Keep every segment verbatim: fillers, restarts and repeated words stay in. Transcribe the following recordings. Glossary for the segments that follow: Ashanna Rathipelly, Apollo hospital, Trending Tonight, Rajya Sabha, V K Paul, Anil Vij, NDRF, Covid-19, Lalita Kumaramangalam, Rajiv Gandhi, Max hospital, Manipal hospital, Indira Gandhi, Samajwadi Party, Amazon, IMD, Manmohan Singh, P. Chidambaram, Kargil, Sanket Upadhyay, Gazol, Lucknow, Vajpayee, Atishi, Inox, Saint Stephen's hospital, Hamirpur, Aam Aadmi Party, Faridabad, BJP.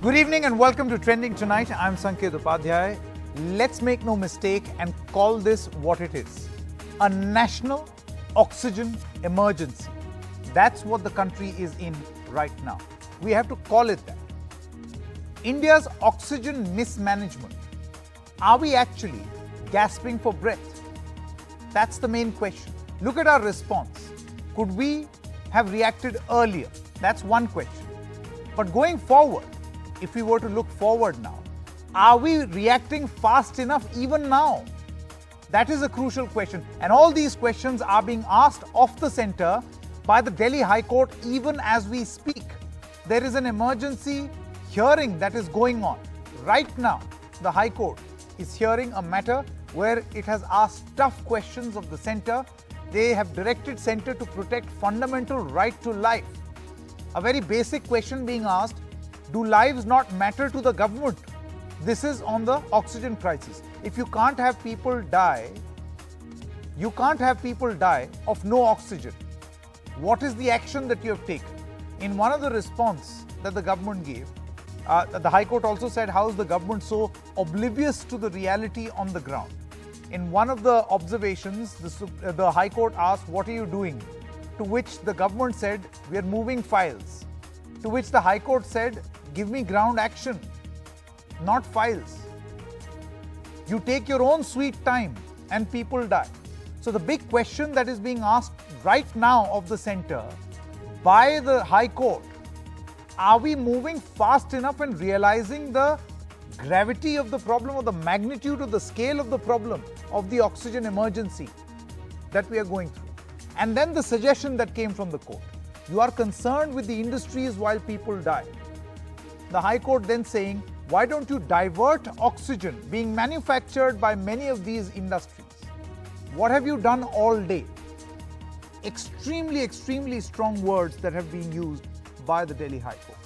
Good evening and welcome to Trending Tonight. I'm Sanket Upadhyay. Let's make no mistake and call this what it is. A national oxygen emergency. That's what the country is in right now. We have to call it that. India's oxygen mismanagement. Are we actually gasping for breath? That's the main question. Look at our response. Could we have reacted earlier? That's one question. But going forward, if we were to look forward now, are we reacting fast enough even now? That is a crucial question. And all these questions are being asked off the centre by the Delhi High Court even as we speak. There is an emergency hearing that is going on. Right now, the High Court is hearing a matter where it has asked tough questions of the centre. They have directed centre to protect fundamental right to life. A very basic question being asked: do lives not matter to the government? This is on the oxygen crisis. If you can't have people die, you can't have people die of no oxygen. What is the action that you have taken? In one of the response that the government gave, uh, the High Court also said, how is the government so oblivious to the reality on the ground? In one of the observations, the, uh, the High Court asked, what are you doing? To which the government said, we are moving files. To which the High Court said, give me ground action, not files. You take your own sweet time and people die. So the big question that is being asked right now of the centre by the High Court, are we moving fast enough and realising the gravity of the problem or the magnitude or the scale of the problem of the oxygen emergency that we are going through? And then the suggestion that came from the court: you are concerned with the industries while people die. The High Court then saying, why don't you divert oxygen being manufactured by many of these industries? What have you done all day? Extremely, extremely strong words that have been used by the Delhi High Court.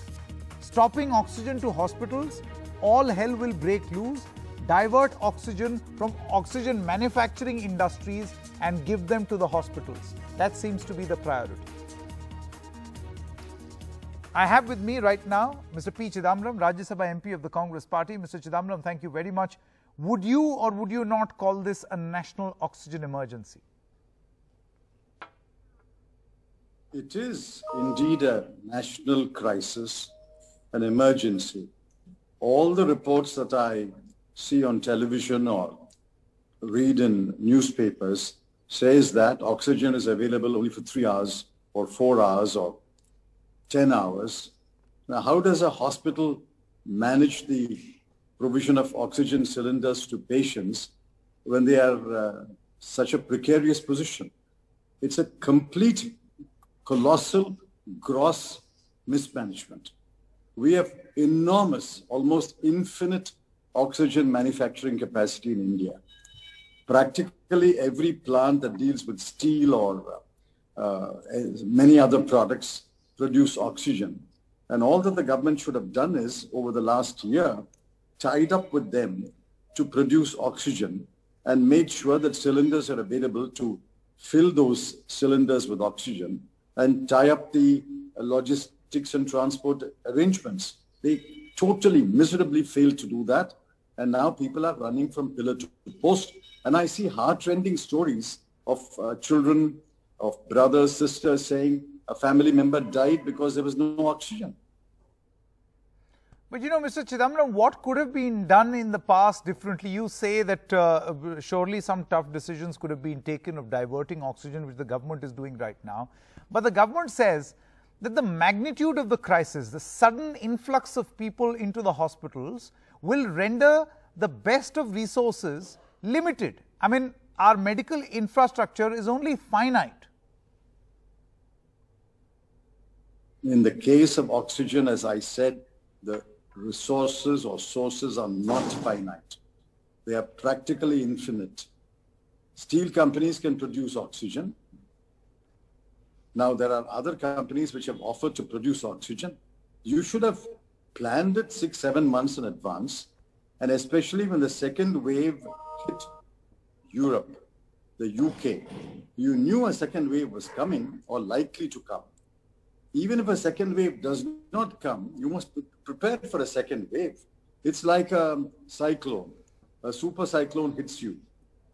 Stopping oxygen to hospitals, all hell will break loose. Divert oxygen from oxygen manufacturing industries and give them to the hospitals. That seems to be the priority. I have with me right now Mister P. Chidambaram, Rajya Sabha M P of the Congress Party. Mister Chidambaram, thank you very much. Would you or would you not call this a national oxygen emergency? It is indeed a national crisis, an emergency. All the reports that I see on television or read in newspapers says that oxygen is available only for three hours or four hours or ten hours. Now, how does a hospital manage the provision of oxygen cylinders to patients when they are uh, such a precarious position? It's a complete, colossal, gross mismanagement. We have enormous, almost infinite oxygen manufacturing capacity in India. Practically every plant that deals with steel or uh, many other products produce oxygen. And all that the government should have done is, over the last year, tied up with them to produce oxygen and made sure that cylinders are available to fill those cylinders with oxygen and tie up the logistics and transport arrangements. They totally, miserably failed to do that. And now people are running from pillar to post. And I see heart-rending stories of uh, children, of brothers, sisters saying, a family member died because there was no oxygen. But you know, Mister Chidambaram, what could have been done in the past differently? You say that uh, surely some tough decisions could have been taken of diverting oxygen, which the government is doing right now. But the government says that the magnitude of the crisis, the sudden influx of people into the hospitals, will render the best of resources limited. I mean, our medical infrastructure is only finite. In the case of oxygen, as I said, the resources or sources are not finite. They are practically infinite. Steel companies can produce oxygen. Now, there are other companies which have offered to produce oxygen. You should have planned it six, seven months in advance. And especially when the second wave hit Europe, the U K, you knew a second wave was coming or likely to come. even if a second wave does not come, you must be prepared for a second wave. It's like a cyclone. A super cyclone hits you.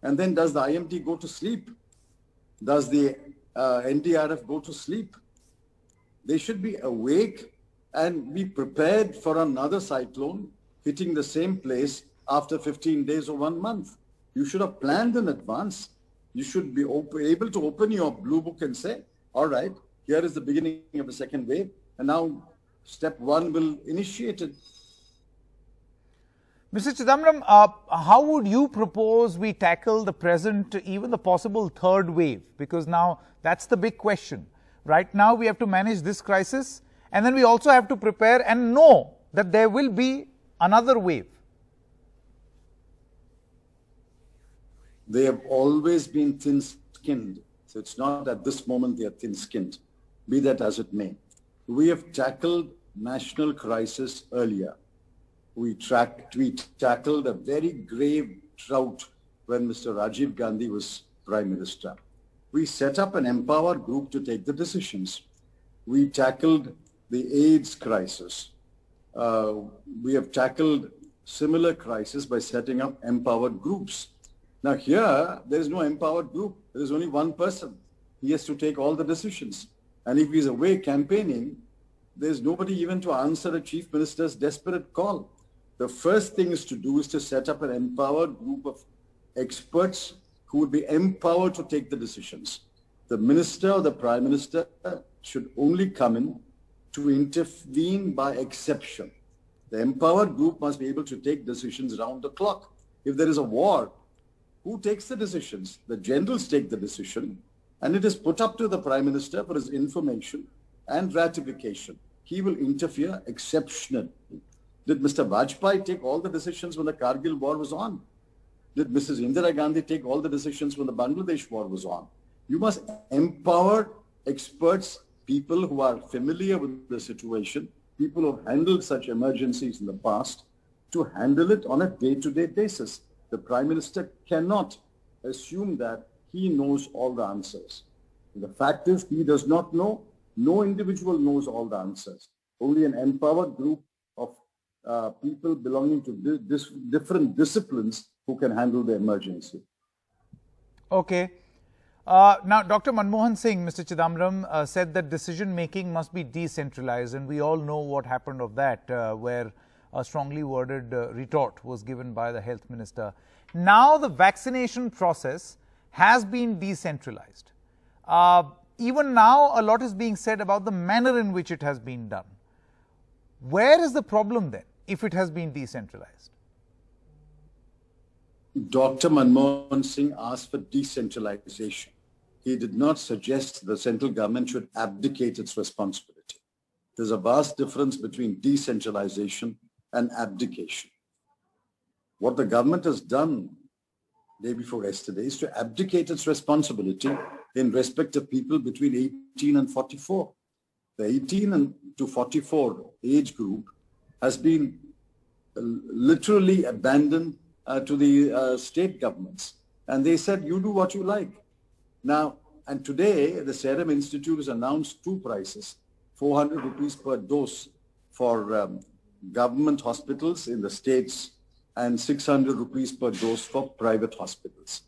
And then does the I M D go to sleep? Does the uh, N D R F go to sleep? They should be awake and be prepared for another cyclone hitting the same place after fifteen days or one month. You should have planned in advance. You should be able to open your blue book and say, all right, here is the beginning of a second wave, and now step one will initiate it. Mister Chidambaram, uh, how would you propose we tackle the present, even the possible third wave? Because now that's the big question. Right now we have to manage this crisis, and then we also have to prepare and know that there will be another wave. They have always been thin-skinned. So it's not that at this moment they are thin-skinned, be that as it may. We have tackled national crisis earlier. We, tracked, we tackled a very grave drought when Mister Rajiv Gandhi was Prime Minister. We set up an empowered group to take the decisions. We tackled the AIDS crisis. Uh, we have tackled similar crises by setting up empowered groups. Now here, there is no empowered group. There is only one person. He has to take all the decisions. And if he's away campaigning, there's nobody even to answer a chief minister's desperate call. The first thing is to do is to set up an empowered group of experts who would be empowered to take the decisions. The minister or the prime minister should only come in to intervene by exception. The empowered group must be able to take decisions round the clock. If there is a war, who takes the decisions? The generals take the decision, and it is put up to the Prime Minister for his information and ratification. He will interfere exceptionally. Did Mister Vajpayee take all the decisions when the Kargil war was on? Did Missus Indira Gandhi take all the decisions when the Bangladesh war was on? You must empower experts, people who are familiar with the situation, people who have handled such emergencies in the past, to handle it on a day-to-day basis. The Prime Minister cannot assume that he knows all the answers. The fact is, he does not know. No individual knows all the answers. Only an empowered group of uh, people belonging to di dis different disciplines who can handle the emergency. Okay. Uh, now, Doctor Manmohan Singh, Mister Chidambaram, uh, said that decision-making must be decentralized, and we all know what happened of that, uh, where a strongly worded uh, retort was given by the health minister. Now the vaccination process has been decentralized. Uh, even now, a lot is being said about the manner in which it has been done. Where is the problem then, if it has been decentralized? Doctor Manmohan Singh asked for decentralization. He did not suggest the central government should abdicate its responsibility. There's a vast difference between decentralization and abdication. What the government has done day before yesterday is to abdicate its responsibility in respect of people between eighteen and forty-four. The eighteen and to forty-four age group has been literally abandoned uh, to the uh, state governments. And they said, you do what you like. Now, and today, the Serum Institute has announced two prices, four hundred rupees per dose for um, government hospitals in the states and six hundred rupees per dose for private hospitals.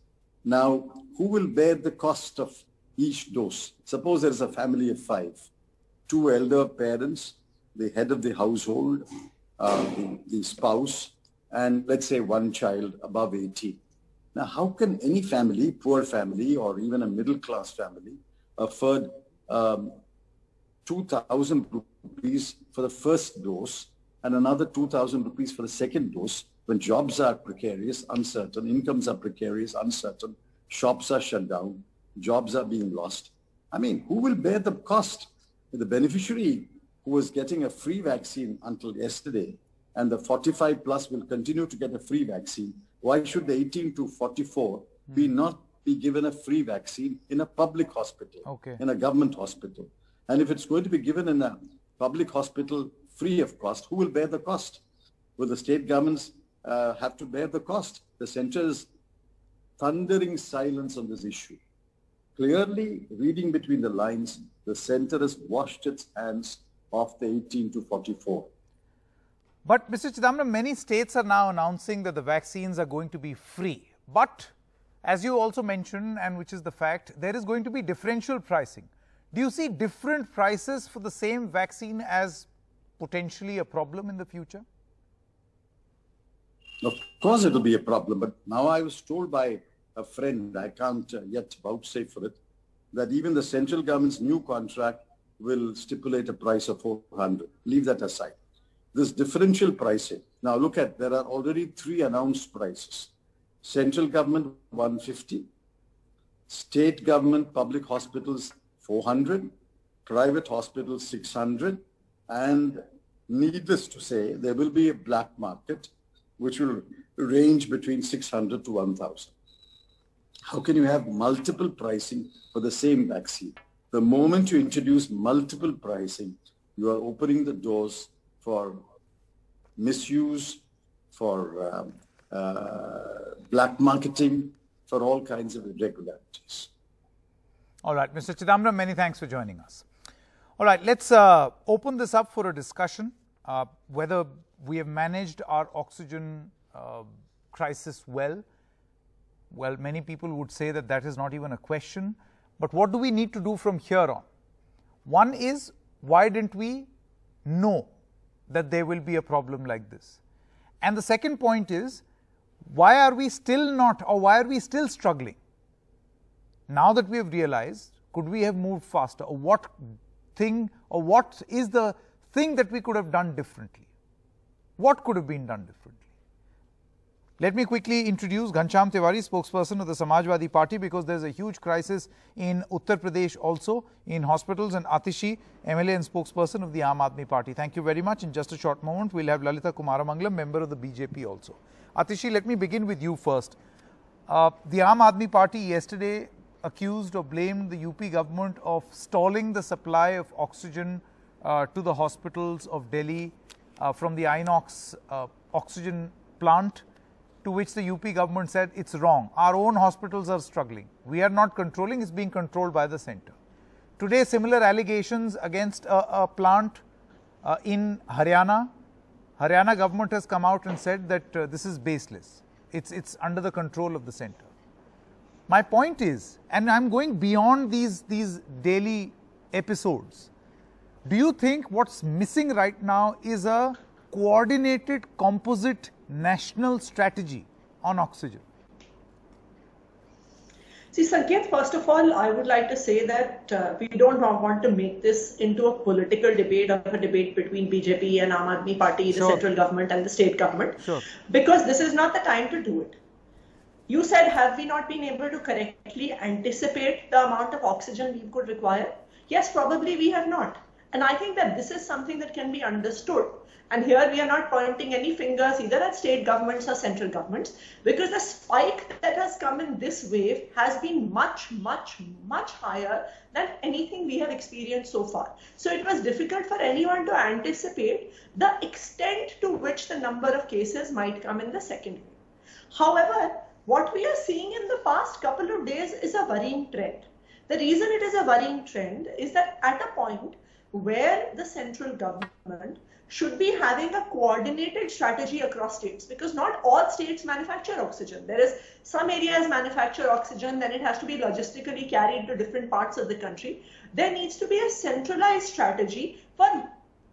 Now, who will bear the cost of each dose? Suppose there's a family of five, two elder parents, the head of the household, uh, the, the spouse, and let's say one child above eighteen. Now, how can any family, poor family, or even a middle-class family, afford um, two thousand rupees for the first dose and another two thousand rupees for the second dose when jobs are precarious, uncertain, incomes are precarious, uncertain, shops are shut down, jobs are being lost. I mean, who will bear the cost? The beneficiary who was getting a free vaccine until yesterday and the forty-five plus will continue to get a free vaccine. Why should the eighteen to forty-four mm. be not be given a free vaccine in a public hospital, okay. in a government hospital? And if it's going to be given in a public hospital free of cost, who will bear the cost? Will the state governments uh, have to bear the cost? The centre is thundering silence on this issue. Clearly, reading between the lines, the centre has washed its hands of the eighteen to forty-four. But Mister Chidambaram, many states are now announcing that the vaccines are going to be free. But as you also mentioned, and which is the fact, there is going to be differential pricing. Do you see different prices for the same vaccine as potentially a problem in the future? Of course it will be a problem, but now I was told by a friend, I can't uh, yet vouchsafe for it, that even the central government's new contract will stipulate a price of four hundred. Leave that aside. This differential pricing, now look at, there are already three announced prices. Central government one fifty, state government public hospitals four hundred, private hospitals six hundred, and needless to say, there will be a black market which will range between six hundred to one thousand. How can you have multiple pricing for the same vaccine? The moment you introduce multiple pricing, you are opening the doors for misuse, for um, uh, black marketing, for all kinds of irregularities. All right, Mister Chidambaram, many thanks for joining us. All right, let's uh, open this up for a discussion, uh, whether we have managed our oxygen uh, crisis well. Well, many people would say that that is not even a question. But what do we need to do from here on? One is, why didn't we know that there will be a problem like this? And the second point is, why are we still not, or why are we still struggling? Now that we have realized, could we have moved faster? Or what thing, or what is the thing that we could have done differently? What could have been done differently? Let me quickly introduce Guncham Tiwari, spokesperson of the Samajwadi Party, because there's a huge crisis in Uttar Pradesh also in hospitals, and Atishi, M L A and spokesperson of the Aam Aadmi Party. Thank you very much. In just a short moment, we'll have Lalita Kumaramangalam, member of the B J P also. Atishi, let me begin with you first. Uh, the Aam Aadmi Party yesterday accused or blamed the U P government of stalling the supply of oxygen uh, to the hospitals of Delhi uh, from the Inox uh, oxygen plant, to which the U P government said it's wrong. Our own hospitals are struggling. We are not controlling, it's being controlled by the centre. Today, similar allegations against a, a plant uh, in Haryana. Haryana government has come out and said that uh, this is baseless. It's, it's under the control of the centre. My point is, and I'm going beyond these, these daily episodes, do you think what's missing right now is a coordinated, composite national strategy on oxygen? See, Sanket, first of all, I would like to say that uh, we don't want to make this into a political debate or a debate between B J P and Aam Aadmi Party, the sure. central government and the state government, sure. because this is not the time to do it. You said, have we not been able to correctly anticipate the amount of oxygen we could require? Yes, probably we have not. And I think that this is something that can be understood. And here we are not pointing any fingers either at state governments or central governments, because the spike that has come in this wave has been much, much, much higher than anything we have experienced so far. So it was difficult for anyone to anticipate the extent to which the number of cases might come in the second wave. However, what we are seeing in the past couple of days is a worrying trend. The reason it is a worrying trend is that at a point where the central government should be having a coordinated strategy across states, because not all states manufacture oxygen. There is some areas manufacture oxygen, then it has to be logistically carried to different parts of the country. There needs to be a centralized strategy for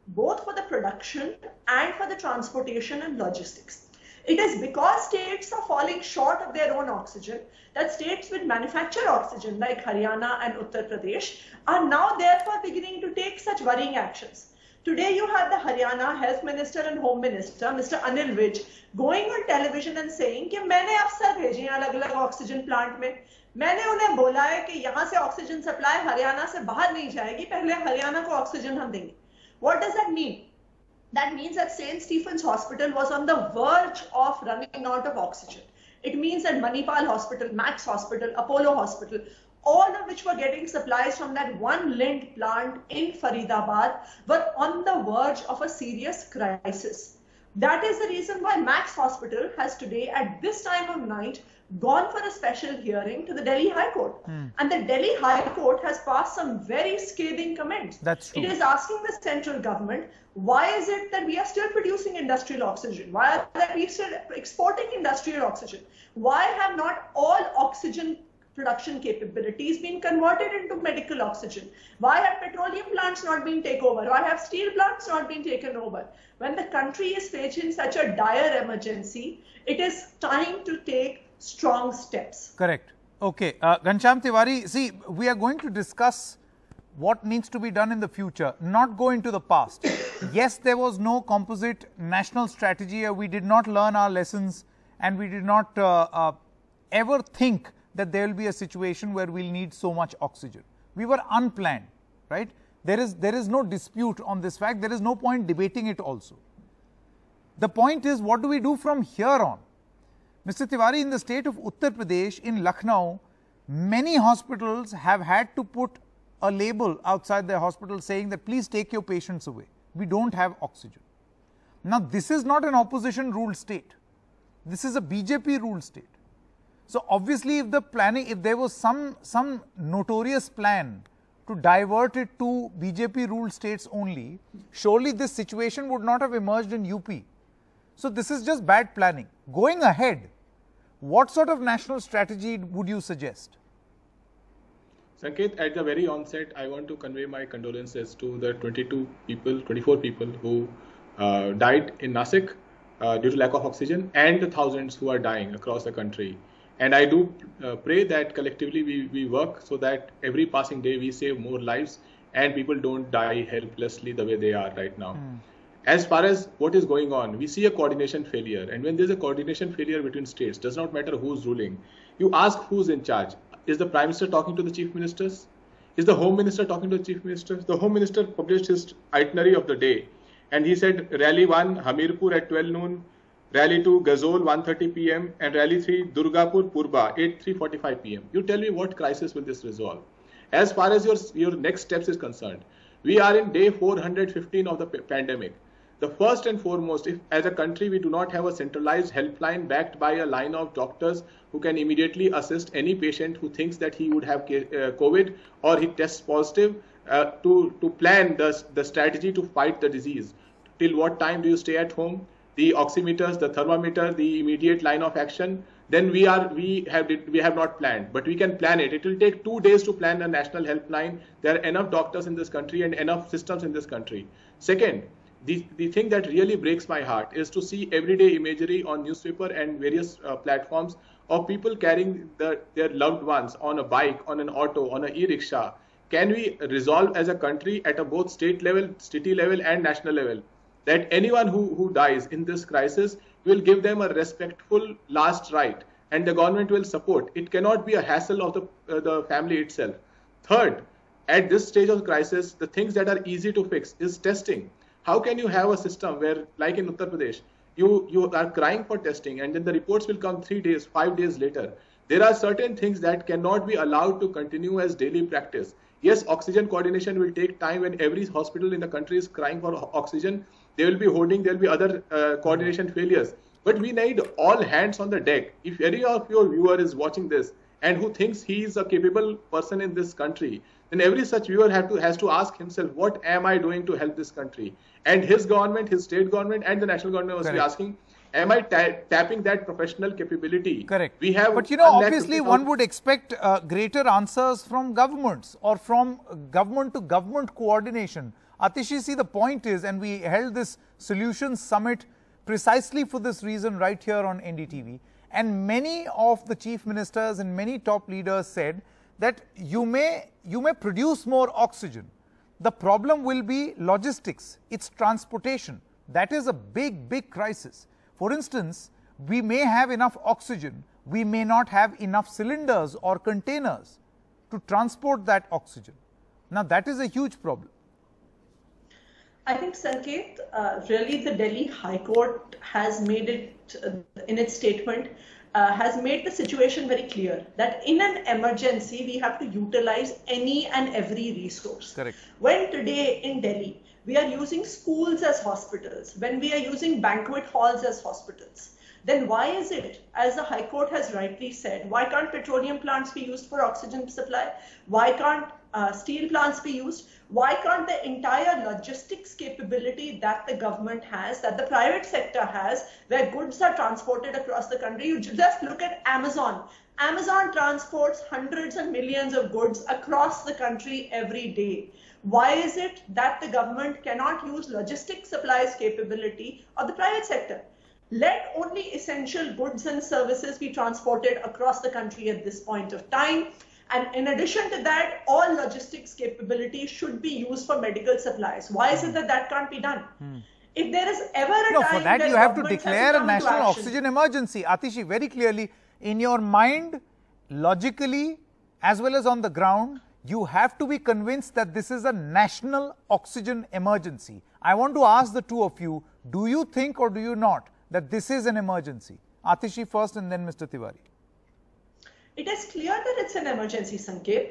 both for the production and for the transportation and logistics. It is because states are falling short of their own oxygen that states which manufacture oxygen like Haryana and Uttar Pradesh are now therefore beginning to take such worrying actions. Today you had the Haryana Health Minister and Home Minister, Mister Anil Vij, going on television and saying कि मैंने अफसर भेजे हैं अलग-अलग oxygen plant में, मैंने उन्हें बोला है कि यहाँ से ऑक्सीजन सप्लाई हरियाणा से बाहर नहीं जाएगी, पहले हरियाणा को ऑक्सीजन हम देंगे. What does that mean? That means that Saint Stephen's hospital was on the verge of running out of oxygen. It means that Manipal hospital, Max hospital, Apollo hospital, all of which were getting supplies from that one lint plant in Faridabad, were on the verge of a serious crisis. That is the reason why Max Hospital has today, at this time of night, gone for a special hearing to the Delhi High Court. Mm. And the Delhi High Court has passed some very scathing comments. That's true. It is asking the central government, why is it that we are still producing industrial oxygen? Why are that we still exporting industrial oxygen? Why have not all oxygen production capabilities been converted into medical oxygen? Why have petroleum plants not been taken over? Why have steel plants not been taken over? When the country is facing such a dire emergency, it is time to take strong steps. Correct. Okay. Uh, Guncham Tiwari, see, we are going to discuss what needs to be done in the future, not go into the past. Yes, there was no composite national strategy. We did not learn our lessons and we did not uh, uh, ever think that there will be a situation where we'll need so much oxygen. We were unplanned, right? There is, there is no dispute on this fact. There is no point debating it also. The point is, what do we do from here on? Mister Tiwari, in the state of Uttar Pradesh, in Lucknow, many hospitals have had to put a label outside their hospital saying that please take your patients away. We don't have oxygen. Now, this is not an opposition-ruled state. This is a B J P-ruled state. So obviously, if the planning, if there was some, some notorious plan to divert it to B J P-ruled states only, surely this situation would not have emerged in U P. So this is just bad planning. Going ahead, what sort of national strategy would you suggest? Sanket, at the very onset, I want to convey my condolences to the twenty-two people, twenty-four people who uh, died in Nasik uh, due to lack of oxygen, and the thousands who are dying across the country. And I do uh, pray that collectively we, we work so that every passing day we save more lives and people don't die helplessly the way they are right now. Mm. As far as what is going on, we see a coordination failure. And when there's a coordination failure between states, does not matter who's ruling. You ask who's in charge. Is the Prime Minister talking to the Chief Ministers? Is the Home Minister talking to the Chief Ministers? The Home Minister published his itinerary of the day. And he said, Rally one, Hamirpur at twelve noon. Rally two, Gazol, one thirty p m and Rally three, Durgapur, Purba, eight, three forty-five p m You tell me what crisis will this resolve? As far as your, your next steps is concerned, we are in day four hundred fifteen of the pandemic. The first and foremost, if as a country we do not have a centralized helpline backed by a line of doctors who can immediately assist any patient who thinks that he would have COVID or he tests positive uh, to, to plan the, the strategy to fight the disease. Till what time do you stay at home? The oximeters, the thermometer, the immediate line of action, then we are we have we have not planned, but we can plan it. It will take two days to plan a national helpline. There are enough doctors in this country and enough systems in this country. Second, the, the thing that really breaks my heart is to see everyday imagery on newspaper and various uh, platforms of people carrying the, their loved ones on a bike, on an auto, on an e-rickshaw. Can we resolve as a country at a both state level, city level and national level? That anyone who, who dies in this crisis will give them a respectful last right and the government will support. It cannot be a hassle of the, uh, the family itself. Third, at this stage of crisis, the things that are easy to fix is testing. How can you have a system where, like in Uttar Pradesh, you, you are crying for testing and then the reports will come three days, five days later. There are certain things that cannot be allowed to continue as daily practice. Yes, oxygen coordination will take time when every hospital in the country is crying for oxygen. They will be holding, there will be other uh, coordination failures. But we need all hands on the deck. If any of your viewer is watching this and who thinks he is a capable person in this country, then every such viewer have to, has to ask himself, what am I doing to help this country? And his government, his state government and the national government must be asking, am I ta tapping that professional capability? Correct. We have, but you know, obviously one would expect uh, greater answers from governments or from government to government coordination. Atishi, see, the point is, and we held this solutions summit precisely for this reason right here on N D T V. And many of the chief ministers and many top leaders said that you may, you may produce more oxygen. The problem will be logistics, it's transportation. That is a big, big crisis. For instance, we may have enough oxygen, we may not have enough cylinders or containers to transport that oxygen. Now, that is a huge problem. I think, Sanket, uh, really the Delhi High Court has made it, uh, in its statement, uh, has made the situation very clear that in an emergency, we have to utilize any and every resource. Correct. When today in Delhi, we are using schools as hospitals, when we are using banquet halls as hospitals, then why is it, as the High Court has rightly said, why can't petroleum plants be used for oxygen supply? Why can't uh, steel plants be used? Why can't the entire logistics capability that the government has, that the private sector has, where goods are transported across the country? You just look at Amazon. Amazon transports hundreds and millions of goods across the country every day. Why is it that the government cannot use logistics supplies capability of the private sector? Let only essential goods and services be transported across the country at this point of time. And in addition to that, all logistics capability should be used for medical supplies. Why is it that that can't be done? Hmm. If there is ever a no, time for that, you have to declare a national oxygen emergency. Atishi, very clearly, in your mind, logically, as well as on the ground, you have to be convinced that this is a national oxygen emergency. I want to ask the two of you, do you think or do you not that this is an emergency? Atishi first and then Mister Tiwari. It is clear that it's an emergency, Sanket.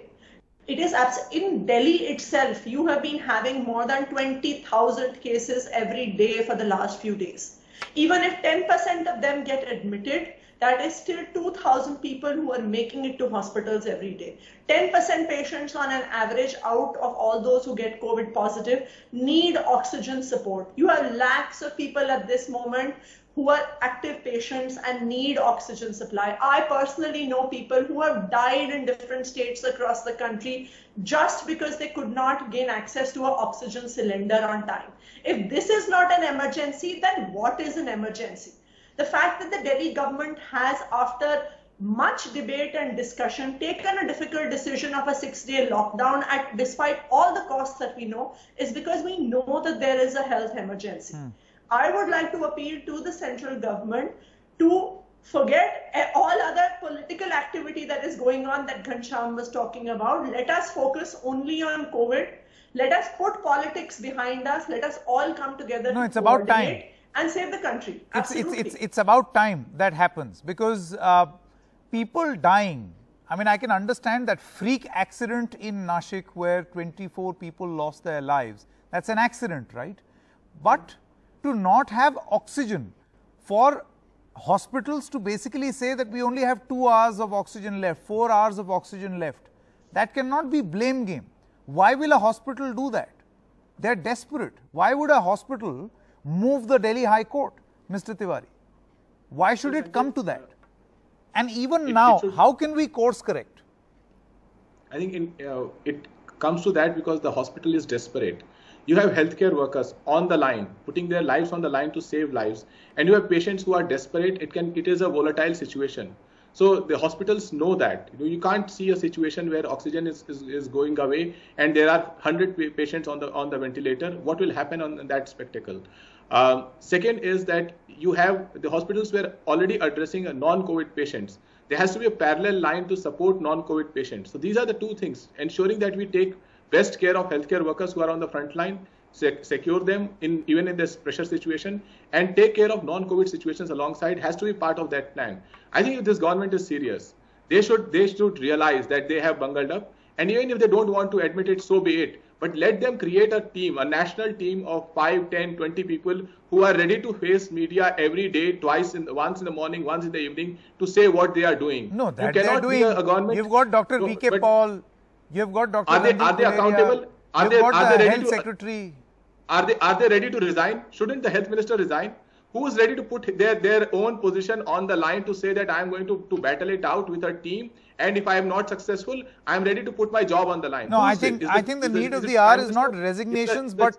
It is in Delhi itself, you have been having more than twenty thousand cases every day for the last few days. Even if ten percent of them get admitted, that is still two thousand people who are making it to hospitals every day. ten percent patients on an average out of all those who get COVID positive need oxygen support. You have lakhs of people at this moment who are active patients and need oxygen supply. I personally know people who have died in different states across the country just because they could not gain access to an oxygen cylinder on time. If this is not an emergency, then what is an emergency? The fact that the Delhi government has, after much debate and discussion, taken a difficult decision of a six-day lockdown at, despite all the costs that we know, is because we know that there is a health emergency. Hmm. I would like to appeal to the central government to forget all other political activity that is going on that Ghanshyam was talking about. Let us focus only on COVID. Let us put politics behind us. Let us all come together. No, to it's about time. And save the country. It's, it's, it's, it's about time that happens because uh, people dying, I mean, I can understand that freak accident in Nasik where twenty-four people lost their lives. That's an accident, right? But to not have oxygen, for hospitals to basically say that we only have two hours of oxygen left, four hours of oxygen left, that cannot be blame game. Why will a hospital do that? They're desperate. Why would a hospital move the Delhi High Court, Mister Tiwari? Why should it come to that? And even it, now, should, how can we course correct? I think in, uh, it comes to that because the hospital is desperate. You have healthcare workers on the line, putting their lives on the line to save lives. And you have patients who are desperate. It can, it is a volatile situation. So the hospitals know that. You know, you can't see a situation where oxygen is, is, is going away and there are one hundred patients on the, on the ventilator. What will happen on that spectacle? Um, second is that you have the hospitals were already addressing a non-COVID patients. There has to be a parallel line to support non-COVID patients. So these are the two things, ensuring that we take best care of healthcare workers who are on the front line, sec secure them in even in this pressure situation, and take care of non-COVID situations alongside has to be part of that plan. I think if this government is serious, they should, they should realize that they have bungled up. And even if they don't want to admit it, so be it. But let them create a team, a national team of five, ten, twenty people who are ready to face media every day, twice, in the, once in the morning, once in the evening, to say what they are doing. No, that you cannot doing, be a government. You've got Doctor V K Paul. You've got Doctor Are they, are they accountable? Are they, are they ready to, secretary. Are they, are they ready to resign? Shouldn't the health minister resign? Who is ready to put their, their own position on the line to say that I am going to, to battle it out with a team, and if I am not successful, I am ready to put my job on the line? No, Who I think I the, think the need the, of the hour is not resignations, but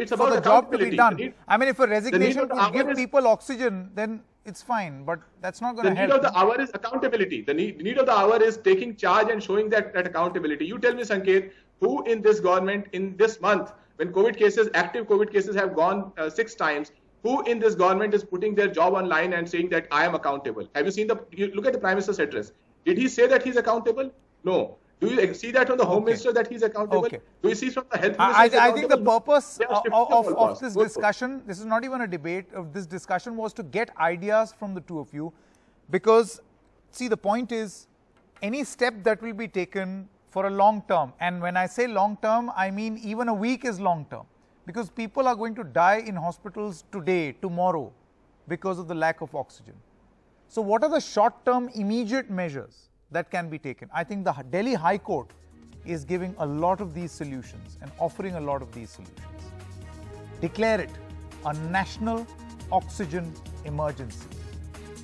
it's about the job to be done. Need, I mean, if a resignation could give is, people oxygen, then it's fine, but that's not going to help. The need of the hour is accountability. The need, the need of the hour is taking charge and showing that, that accountability. You tell me, Sanket, who in this government, in this month, when COVID cases, active COVID cases have gone uh, six times, who in this government is putting their job online and saying that I am accountable? Have you seen the, you look at the Prime Minister's address. Did he say that he's accountable? No. Do you see that from the Home okay. Minister that he's accountable? Okay. Do you see from the Health Minister? I, I think the purpose of, of, of this discussion, this is not even a debate, of this discussion was to get ideas from the two of you. Because, see, the point is, any step that will be taken for a long term, and when I say long term, I mean even a week is long term. Because people are going to die in hospitals today, tomorrow. because of the lack of oxygen. So what are the short-term immediate measures that can be taken? I think the Delhi High Court is giving a lot of these solutions and offering a lot of these solutions. Declare it a national oxygen emergency.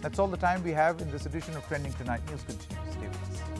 That's all the time we have in this edition of Trending Tonight. News continues. Stay with us.